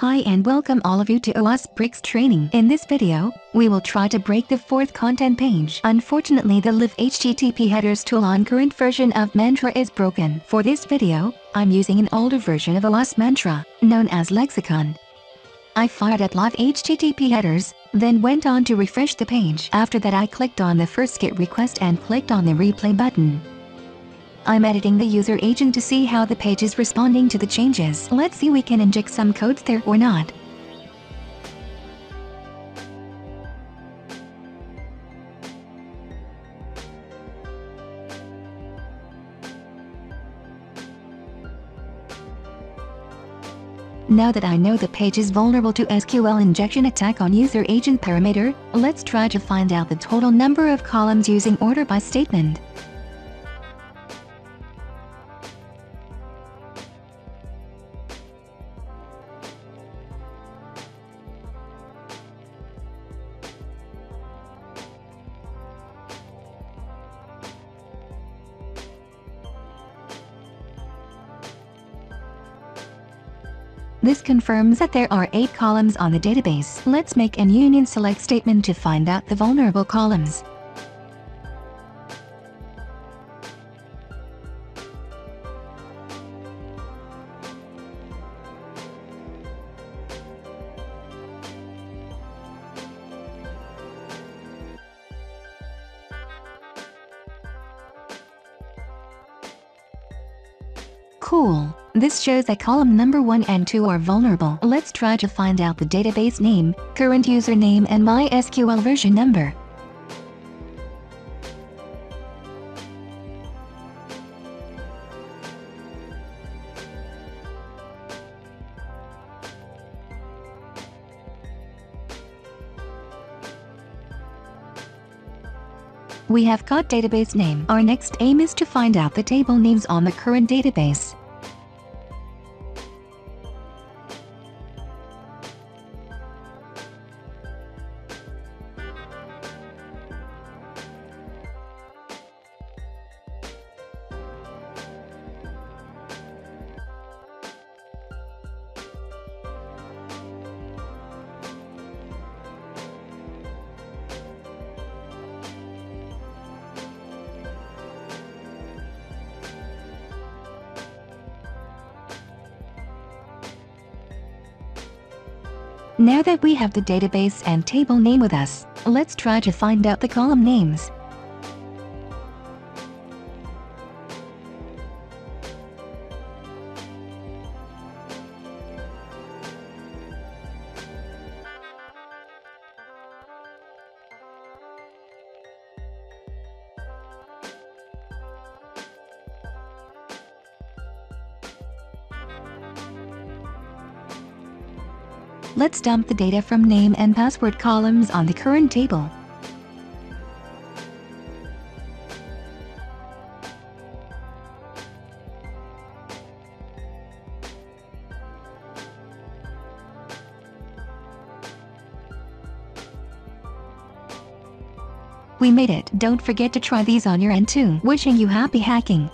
Hi and welcome all of you to OWASP Bricks training. In this video, we will try to break the fourth content page. Unfortunately, the live HTTP headers tool on current version of Mantra is broken. For this video, I'm using an older version of OWASP Mantra, known as Lexicon. I fired at live HTTP headers, then went on to refresh the page. After that, I clicked on the first GET request and clicked on the replay button. I'm editing the user agent to see how the page is responding to the changes. Let's see we can inject some codes there or not. Now that I know the page is vulnerable to SQL injection attack on user agent parameter, let's try to find out the total number of columns using order by statement. This confirms that there are 8 columns on the database. Let's make an Union Select statement to find out the vulnerable columns. Cool. This shows that column number 1 and 2 are vulnerable. Let's try to find out the database name, current username and MySQL version number. We have got database name. Our next aim is to find out the table names on the current database. Now that we have the database and table name with us, let's try to find out the column names. Let's dump the data from name and password columns on the current table. We made it. Don't forget to try these on your end too. Wishing you happy hacking.